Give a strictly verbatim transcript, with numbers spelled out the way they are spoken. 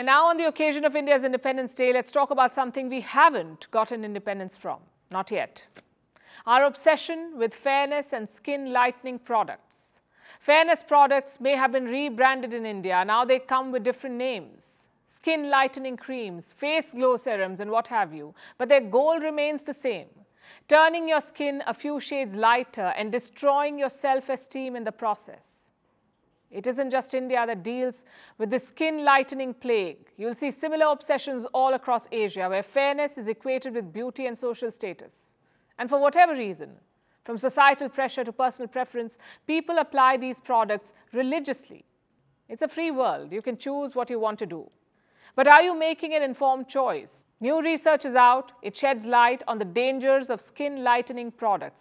And now on the occasion of India's Independence Day, let's talk about something we haven't gotten independence from. Not yet. Our obsession with fairness and skin lightening products. Fairness products may have been rebranded in India. Now they come with different names. Skin lightening creams, face glow serums and what have you. But their goal remains the same. Turning your skin a few shades lighter and destroying your self-esteem in the process. It isn't just India that deals with the skin lightening plague. You'll see similar obsessions all across Asia where fairness is equated with beauty and social status. And for whatever reason, from societal pressure to personal preference, people apply these products religiously. It's a free world. You can choose what you want to do. But are you making an informed choice? New research is out. It sheds light on the dangers of skin lightening products.